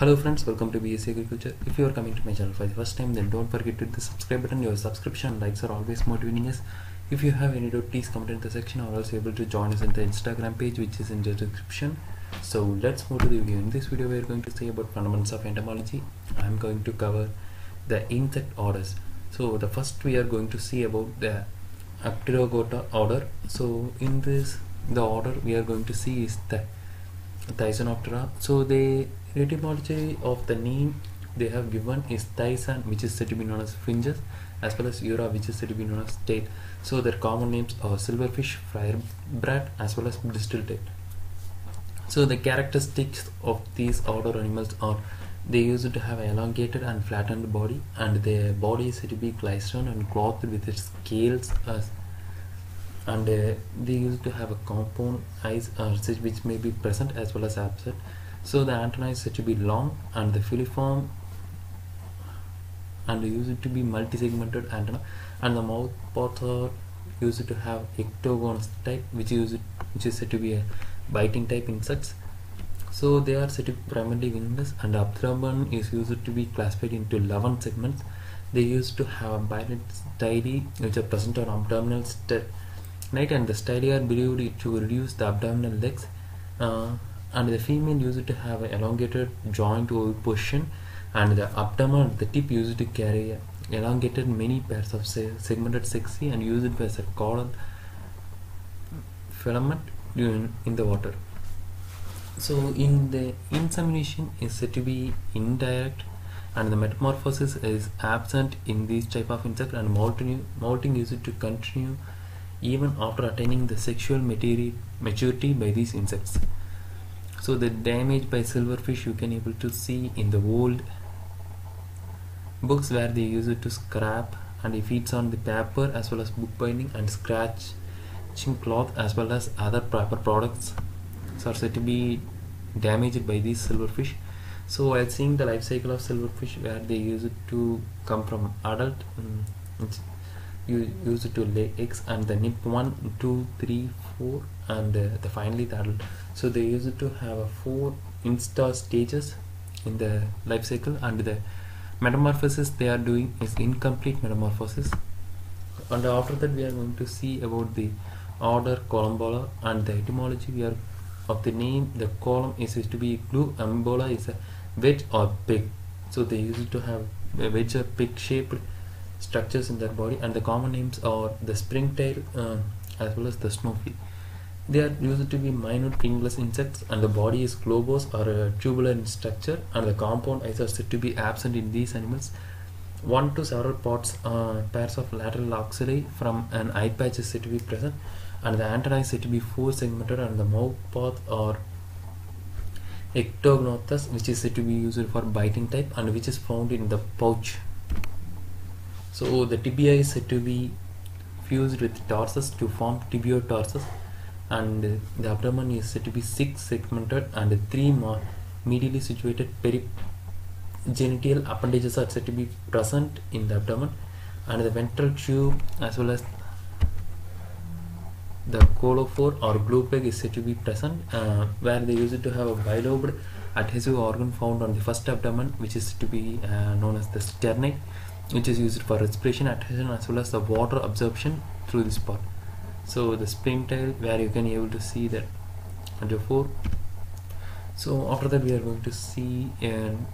Hello friends, welcome to BSC Agriculture. If you are coming to my channel for the first time, then don't forget to hit the subscribe button. Your subscription and likes are always motivating us. If you have any doubt, please comment in the section or else able to join us in the Instagram page which is in the description. So let's move to the video. In this video we are going to say about fundamentals of entomology. I am going to cover the insect orders. So the first we are going to see about the Apterygota order. So in this, the order we are going to see is the Thysanoptera. So the etymology of the name they have given is Thysan, which is said to be known as finches, as well as Ura, which is said to be known as tail. So their common names are silverfish, firebrat, as well as bristle tail. So the characteristics of these order animals are they used to have an elongated and flattened body, and their body is said to be glystrone and clothed with its scales, and they used to have a compound eyes which may be present as well as absent. So the antennae is said to be long and the filiform, and used to be multi-segmented antenna, and the mouth parts are used to have ectogon type, which is said to be a biting type insects. So they are said to be primarily wingless, and the abdomen is used to be classified into 11 segments. They used to have a bilateral styli which are present on abdominal night, and the styli are believed to reduce the abdominal legs. And the female used to have an elongated joint oviposition position, and the abdomen at the tip used to carry elongated many pairs of segmented sexy and used it as a caudal filament in the water. So in the insemination is said to be indirect, and the metamorphosis is absent in these type of insect, and molting used to continue even after attaining the sexual maturity by these insects. So the damage by silverfish you can able to see in the old books where they use it to scrap, and it feeds on the paper as well as book binding, and scratching cloth as well as other paper products are said to be damaged by these silverfish. So while seeing the life cycle of silverfish where they use it to come from adult, you use it to lay eggs, and the nip 1, 2, 3, 4 and the finally the adult. So they use it to have a 4 instar stages in the life cycle, and the metamorphosis they are doing is incomplete metamorphosis. And after that we are going to see about the order Collembola, and the etymology we are of the name. The column is used to be glue, ambola is a wedge or pig. So they use it to have a wedge or pig shaped structures in their body, and the common names are the springtail as well as the snowflake. They are used to be minute wingless insects, and the body is globose or tubular in structure, and the compound eyes are said to be absent in these animals. 1 to several pairs of lateral ocelli from an eye patch is said to be present, and the antennae is said to be 4 segmented, and the mouth path or ectognathus, which is said to be used for biting type, and which is found in the pouch. So the tibia is said to be fused with tarsus to form tibiotarsus, and the abdomen is said to be 6 segmented, and 3 more medially situated perigenital appendages are said to be present in the abdomen, and the ventral tube as well as the colophore or glue peg is said to be present, where they use it to have a bilobed adhesive organ found on the first abdomen, which is to be known as the sternite, which is used for respiration, adhesion, as well as the water absorption through this part. So the springtail, where you can be able to see that under 4. So after that we are going to see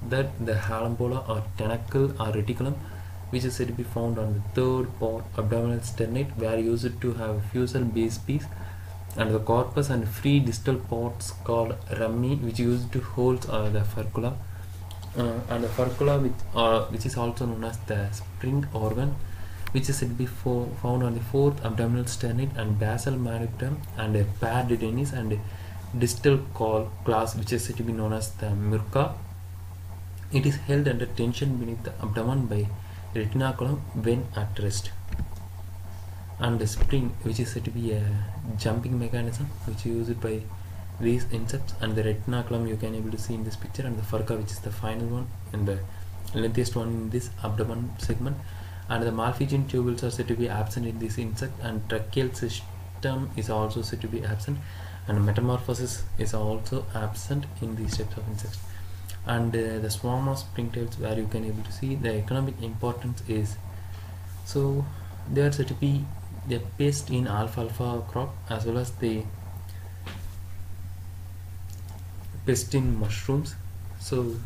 that the halambola or tentacle or reticulum, which is said to be found on the 3rd part abdominal sternate, where used to have fusel base piece, and the corpus and free distal parts called rammi, which used to hold the furcula, and the furcula which is also known as the spring organ, which is said to be found on the 4th abdominal sternate, and basal manubrium, and a paired denis, and a distal class, which is said to be known as the murca. It is held under tension beneath the abdomen by retinaculum when at rest, and the spring, which is said to be a jumping mechanism which is used by these insects, and the retinaculum you can able to see in this picture, and the furca, which is the final one and the lengthiest one in this abdomen segment, and the malphigian tubules are said to be absent in this insect, and tracheal system is also said to be absent, and metamorphosis is also absent in these types of insects. and the swarm of springtails, where you can able to see the economic importance is. So they are said to be the pest in alfalfa crop, as well as the pest in mushrooms. So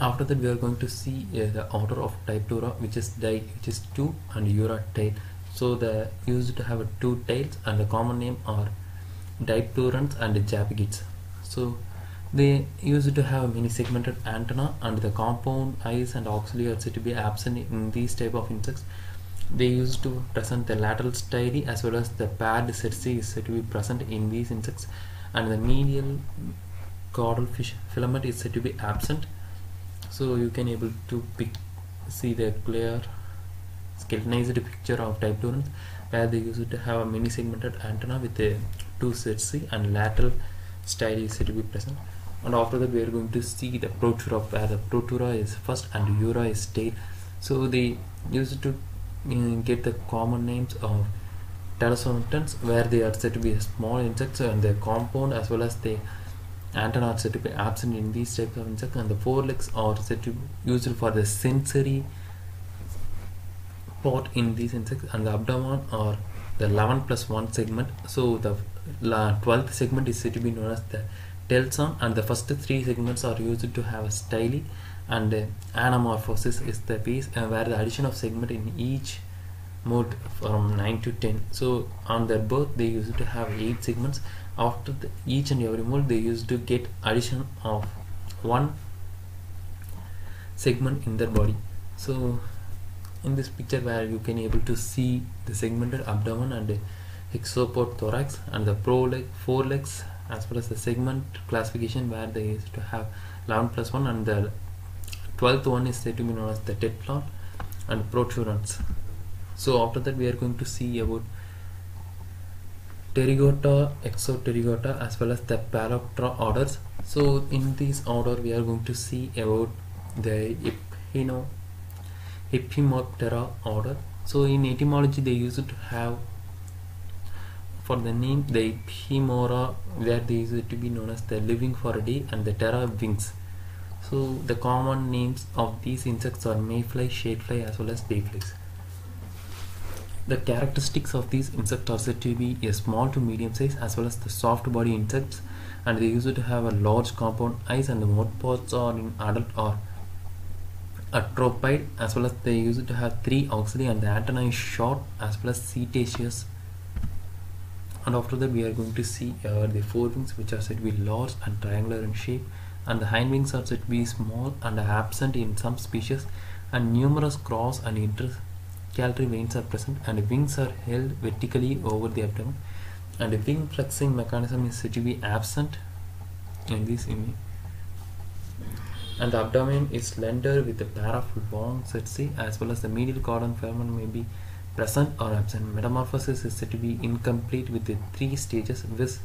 after that we are going to see the order of Diptera, which is di, which is 2, and Eura tail. So the used to have 2 tails, and the common name are Dipterans and Japgids. So they used to have many segmented antenna, and the compound eyes and ocelli are said to be absent in these type of insects. They used to present the lateral styli as well as the paired cerci is said to be present in these insects, and the medial caudal filament is said to be absent. So you can able to see the clear skeletonized picture of Dipterans, where they used to have a many segmented antenna with a 2 cerci and lateral styli is said to be present. And after that we are going to see the Protura, where the Protura is first and Eura is tail. So they used to get the common names of Thysanoptera, where they are said to be small insects, and their compound as well as the antenna are said to be absent in these types of insects, and the forelegs are said to be used for the sensory part in these insects, and the abdomen are the 11+1 segment. So the 12th segment is said to be known as the telson, and the first 3 segments are used to have a styli, and anamorphosis is the piece where the addition of segment in each mode from 9 to 10. So on their birth they used to have 8 segments. After each and every mode they used to get addition of 1 segment in their body. So in this picture where you can able to see the segmented abdomen and hexapod thorax and the forelegs, as well as the segment classification where they used to have 11+1, and the 12th one is said to be known as the tetlon and proturans. So after that we are going to see about Pterygota, Exopterygota, as well as the Paloptera orders. So in this order we are going to see about the Ephemeroptera order. So in etymology they used to have for the name the Ephemera, where they used to be known as the living for a day, and the terra wings. So the common names of these insects are mayfly, shadefly, as well as dayflies. The characteristics of these insects are said to be a small to medium size, as well as the soft body insects, and they used to have a large compound eyes, and the mouth parts are in adult or atropide, as well as they used to have 3 ocelli, and the antenna is short as well as cetaceous. And after that we are going to see the forewings, which are said to be large and triangular in shape, and the hind wings are said to be small and absent in some species, and numerous cross and intercalary veins are present, and the wings are held vertically over the abdomen, and the wing flexing mechanism is said to be absent in this image. And the abdomen is slender with a pair of long cerci, as well as the medial caudal filament may be present or absent. Metamorphosis is said to be incomplete with the 3 stages, with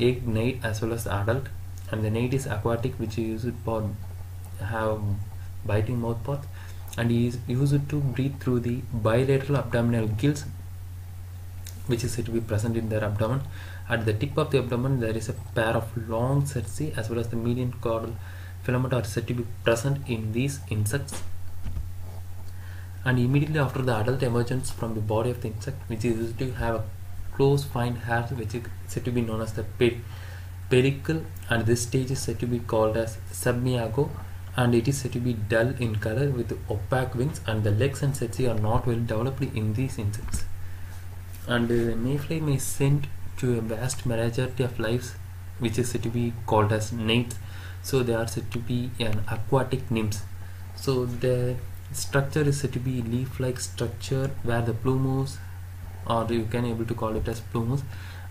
egg, nid, as well as adult, and the nid is aquatic, which is used for have biting mouthparts, and is used to breathe through the bilateral abdominal gills, which is said to be present in their abdomen. At the tip of the abdomen there is a pair of long cerci, as well as the median caudal filament are said to be present in these insects. And immediately after the adult emergence from the body of the insect, which is used to have a close fine hair, which is said to be known as the pericle, and this stage is said to be called as submiago, and it is said to be dull in color with opaque wings, and the legs and cerci are not well developed in these insects. And the mayfly may send to a vast majority of lives, which is said to be called as nymphs. So they are said to be an aquatic nymphs. So the structure is said to be leaf-like structure, where the plumose, or you can able to call it as plumose,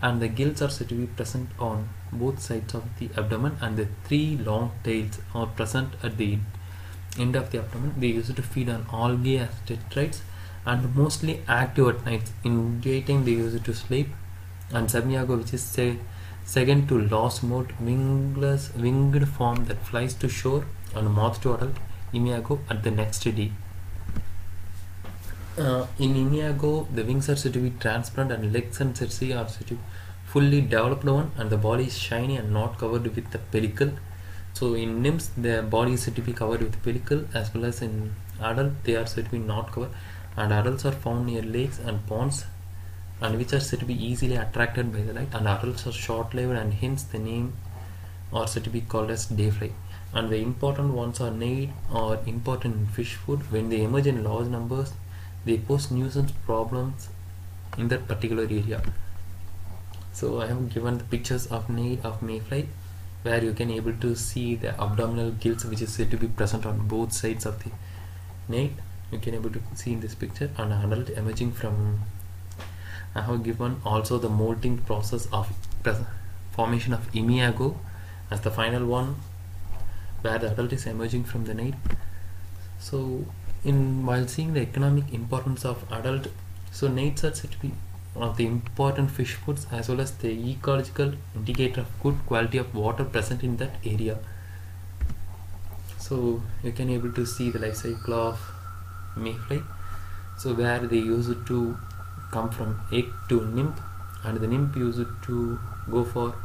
and the gills are said to be present on both sides of the abdomen, and the 3 long tails are present at the end of the abdomen. They used to feed on algae as tetrapods, and mostly active at night. In daytime they used to sleep. And submiago, which is say second to last mode, winged form that flies to shore, and moth to adult, imago at the next day. In imago the wings are said to be transparent, and legs and cerci are said to be fully developed one, and the body is shiny and not covered with the pellicle. So in nymphs, their body is said to be covered with pellicle, as well as in adults they are said to be not covered, and adults are found near lakes and ponds, and which are said to be easily attracted by the light, and adults are short-lived, and hence the name are said to be called as dayfly. And the important ones are need or important in fish food. When they emerge in large numbers, they pose nuisance problems in that particular area. So I have given the pictures of need of mayfly, where you can able to see the abdominal gills, which is said to be present on both sides of the nape. You can able to see in this picture. An adult emerging from, I have given also the molting process of formation of imago as the final one, where the adult is emerging from the nape. So in while seeing the economic importance of adult, so nates are said to be one of the important fish foods, as well as the ecological indicator of good quality of water present in that area. So you can able to see the life cycle of mayfly, so where they use it to come from egg to nymph, and the nymph use it to go for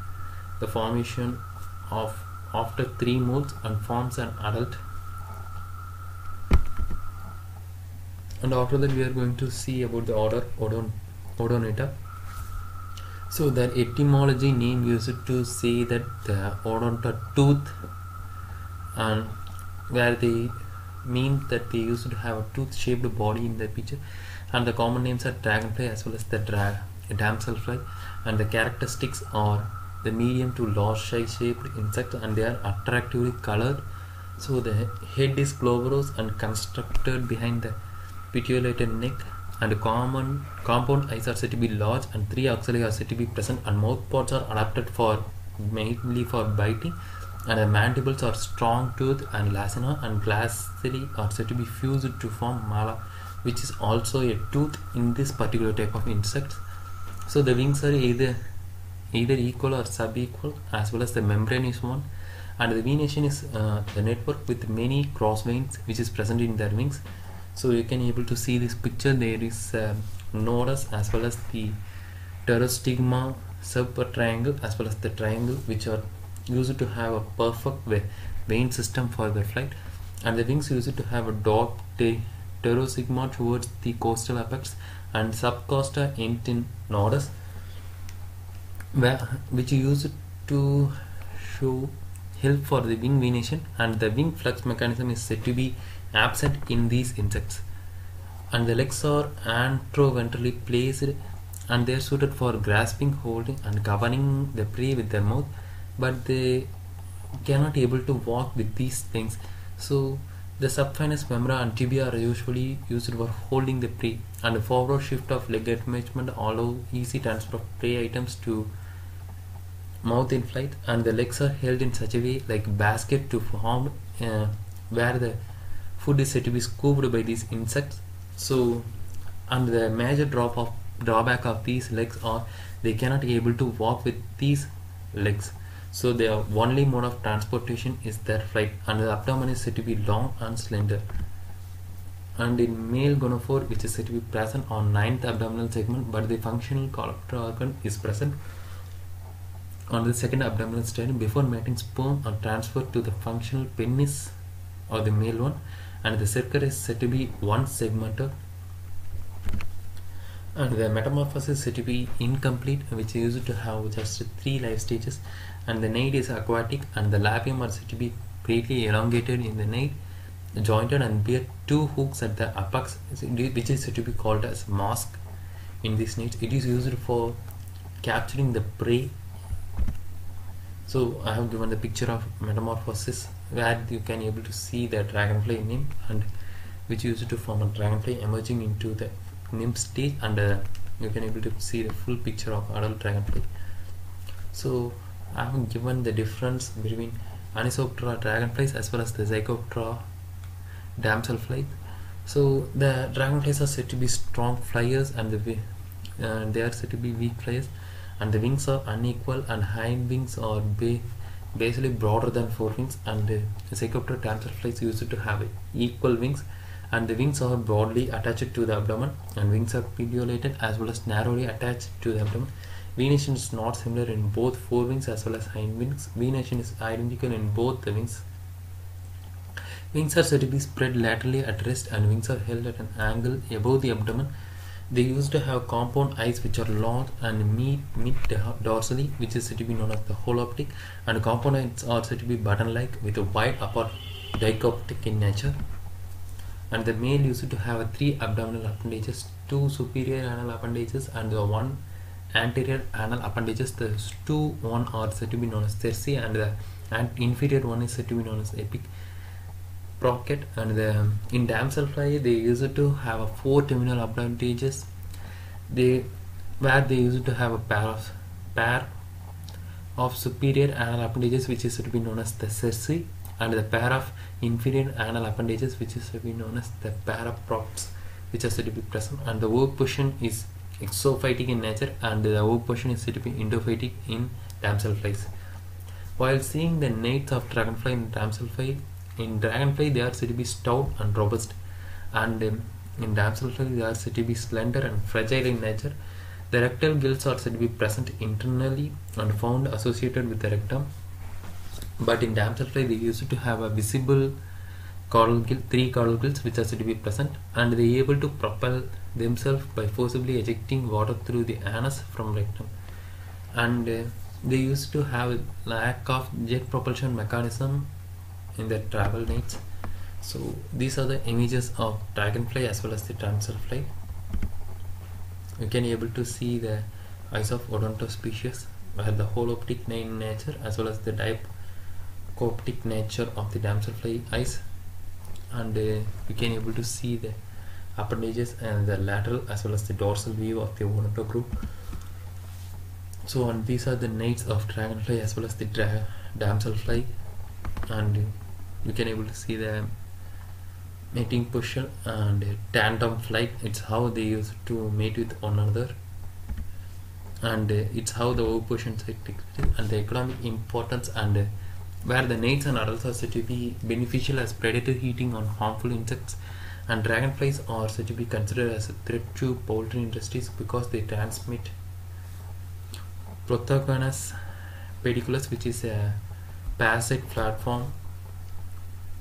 the formation of after 3 molts and forms an adult. And after that we are going to see about the order Odonata. So their etymology name used to say that the Odonata tooth, and where they mean that they used to have a tooth shaped body in their picture. And the common names are dragonfly as well as the damselfly, and the characteristics are the medium to large shaped insects, and they are attractively colored. So the head is glabrous and constructed behind the petiolated neck, and the common compound eyes are said to be large, and 3 ocelli are said to be present, and mouth parts are adapted for mainly for biting, and the mandibles are strong tooth and lacina, and glacilla are said to be fused to form mala, which is also a tooth in this particular type of insects. So the wings are either equal or sub-equal, as well as the membrane is one, and the venation is the network with many cross veins which is present in their wings. So you can able to see this picture. There is nodus as well as the pterostigma, sub-triangle as well as the triangle, which are used to have a perfect vein system for their flight, and the wings used to have a dot pterostigma towards the costal apex and subcosta end in nodus, which you use to show help for the wing venation, and the wing flux mechanism is said to be absent in these insects. And the legs are antroventrally placed, and they are suited for grasping, holding and governing the prey with their mouth, but they cannot able to walk with these things. So the subfinus membra and tibia are usually used for holding the prey, and the forward shift of leg attachment allow easy transfer of prey items to mouth in flight, and the legs are held in such a way like basket to form where the food is said to be scooped by these insects. So, and the major drawback of these legs are they cannot be able to walk with these legs. So their only mode of transportation is their flight, and the abdomen is said to be long and slender. And in male gonophore, which is said to be present on 9th abdominal segment, but the functional collector organ is present on the 2nd abdominal sternum before mating. Sperm are transferred to the functional penis or the male one, and the circle is said to be 1 segmented, and the metamorphosis is said to be incomplete, which is used to have just 3 life stages, and the nape is aquatic, and the labium are said to be greatly elongated in the nape, jointed and bear 2 hooks at the apex, which is said to be called as mask in this nape. It is used for capturing the prey. So I have given the picture of metamorphosis, where you can able to see the dragonfly nymph, and which used to form a dragonfly emerging into the nymph stage, and you can able to see the full picture of adult dragonfly. So I have given the difference between Anisoptera dragonflies as well as the Zygoptera damselflies. So the dragonflies are said to be strong flyers, and they are said to be weak flyers, and the wings are unequal, and hind wings are basically broader than forewings, and the Zygoptera damselflies used to have equal wings, and the wings are broadly attached to the abdomen, and wings are petiolated as well as narrowly attached to the abdomen. Venation is not similar in both forewings as well as hindwings. Venation is identical in both the wings. Wings are said to be spread laterally at rest, and wings are held at an angle above the abdomen. They used to have compound eyes which are long and meet dorsally, which is said to be known as the holoptic, and compound eyes are said to be button-like with a wide upper dichoptic in nature. And the male used to have 3 abdominal appendages, 2 superior anal appendages and 1 anterior anal appendages. The 2 are said to be known as cerci, and the inferior one is said to be known as epic Procket. And in damselfly they used to have 4 terminal appendages, where they used to have a pair of superior anal appendages, which is to be known as the cerci, and the pair of inferior anal appendages, which is to be known as the paraprops, which are said to be present. And the work portion is exophytic in nature, and the work portion is said to be endophytic in damselflies. While seeing the nates of dragonfly in damselfly, in dragonfly they are said to be stout and robust, and in damselfly they are said to be slender and fragile in nature. The rectal gills are said to be present internally and found associated with the rectum, but in damselfly they used to have a visible caudal gill, 3 caudal gills which are said to be present, and they are able to propel themselves by forcibly ejecting water through the anus from rectum. And they used to have lack of jet propulsion mechanism in their travel nights. So these are the images of dragonfly as well as the damselfly. You can be able to see the eyes of Odonata species, where the holoptic nature as well as the dichoptic nature of the damselfly eyes, and you can be able to see the appendages and the lateral as well as the dorsal view of the Odonata group. So, and these are the nates of dragonfly as well as the damselfly, and you can able to see the mating position and tandem flight. It's how they used to mate with one another, and it's how the oviposition site takes place, and the economic importance, and where the nates and adults are said to be beneficial as predatory eating on harmful insects. And dragonflies are said to be considered as a threat to poultry industries because they transmit Protagonus pediculus, which is a parasite platform,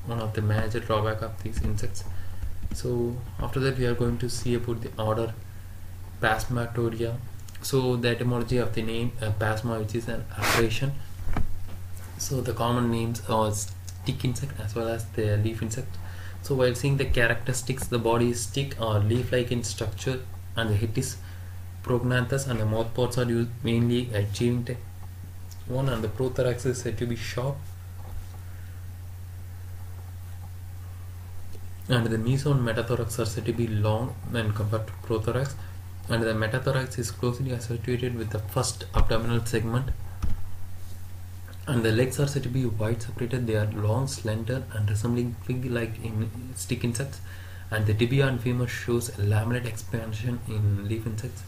one of the major drawback of these insects. So after that we are going to see about the order Phasmatodea. So the etymology of the name Phasma, which is an aberration. So the common names are stick insect as well as the leaf insect. So while seeing the characteristics, the body is stick or leaf-like in structure, and the head is prognathous, and the mouthparts are used mainly at chewing tech one, and the prothorax is said to be sharp, and the meso and metathorax are said to be long when compared to prothorax, and the metathorax is closely associated with the first abdominal segment, and the legs are said to be wide separated. They are long, slender and resembling fig like in stick insects, and the tibia and femur shows a laminate expansion in leaf insects.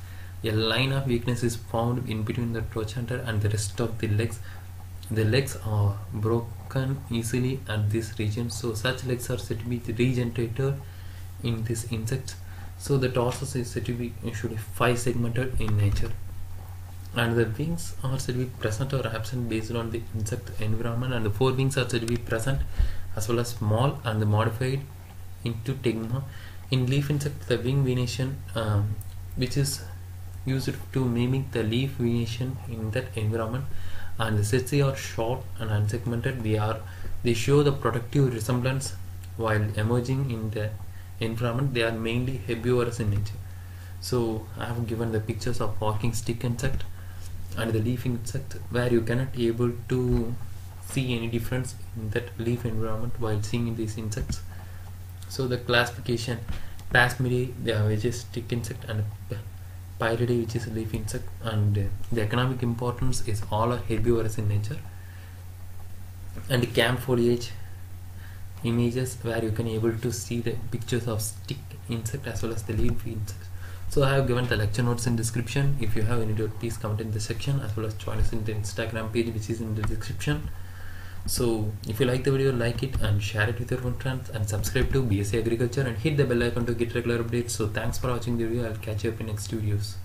A line of weakness is found in between the trochanter and the rest of the legs. The legs are broken easily at this region, so such legs are said to be regenerated in these insects. So the torso is said to be usually 5 segmented in nature, and the wings are said to be present or absent based on the insect environment, and the 4 wings are said to be present as well as small and modified into tegma. In leaf insect, the wing venation which is used to mimic the leaf venation in that environment, and the cerci are short and unsegmented. They show the productive resemblance while emerging in the environment. They are mainly herbivorous in nature. So I have given the pictures of walking stick insect and the leaf insect, where you cannot be able to see any difference in that leaf environment while seeing these insects. So the classification: Phasmidae, they are stick insect, and Pyridae, which is a leaf insect. And the economic importance is all are herbivorous in nature. And cam foliage images, where you can able to see the pictures of stick insect as well as the leaf insect. So I have given the lecture notes in description. If you have any doubt, please comment in the section, as well as join us in the Instagram page which is in the description. So if you like the video, like it and share it with your friends, and subscribe to BSC Agriculture and hit the bell icon to get regular updates. So thanks for watching the video. I'll catch you up in next videos.